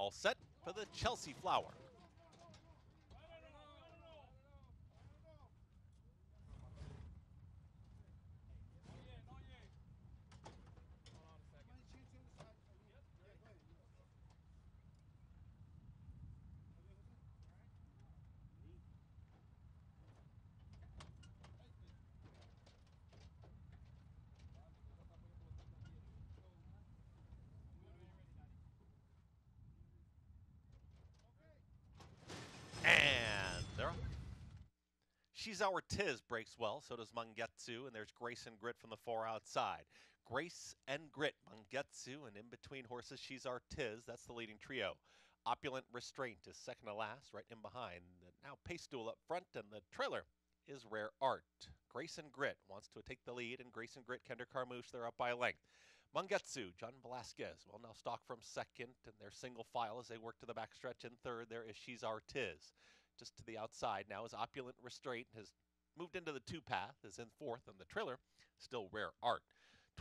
All set for the Chelsey Flower. She's Our Tiz breaks well, so does Mangetsu, and there's Grace and Grit from the four outside. Grace and Grit, Mangetsu, and in between horses, She's Our Tiz. That's the leading trio. Opulent Restraint is second to last, right in behind. And now Pace Duel up front, and the trailer is Rare Art. Grace and Grit wants to take the lead, and Grace and Grit, Kendra Carmouche, they're up by a length. Mangetsu, John Velasquez, well now stalk from second, and they're single file as they work to the backstretch. In third, there is She's Our Tiz. Just to the outside now is Opulent Restraint, has moved into the two path, is in fourth, and the trailer still Rare Art.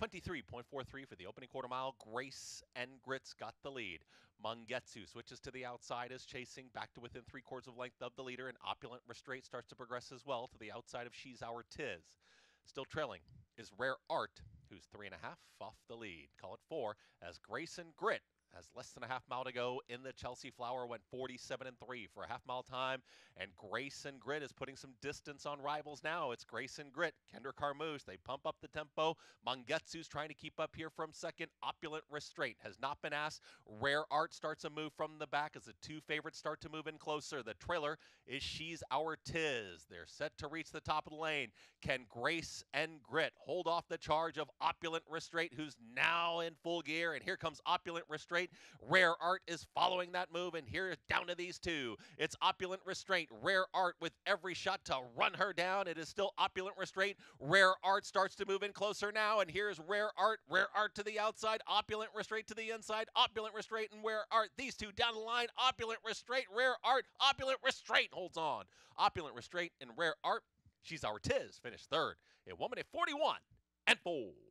23.43 for the opening quarter mile. Grace and Grit's got the lead. Mangetsu switches to the outside, is chasing back to within 3/4 of length of the leader, and Opulent Restraint starts to progress as well to the outside of She's Our Tiz. Still trailing is Rare Art, who's 3.5 off the lead. Call it 4 as Grace and Grit has less than a half mile to go in the Chelsey Flower, went 47.3 for a half mile time, and Grace and Grit is putting some distance on rivals now. It's Grace and Grit, Kendra Carmouche, they pump up the tempo. Mangetsu's trying to keep up here from second. Opulent Restraint has not been asked. Rare Art starts a move from the back as the two favorites start to move in closer. The trailer is She's Our Tiz. They're set to reach the top of the lane. Can Grace and Grit hold off the charge of Opulent Restraint, who's now in full gear? And here comes Opulent Restraint. Rare Art is following that move, and here down to these two. It's Opulent Restraint, Rare Art with every shot to run her down. It is still Opulent Restraint. Rare Art starts to move in closer now, and here's Rare Art. Rare Art to the outside, Opulent Restraint to the inside. Opulent Restraint and Rare Art, these two down the line. Opulent Restraint, Rare Art. Opulent Restraint holds on. Opulent Restraint and Rare Art. She's Our Tiz finished third in 1:41.4.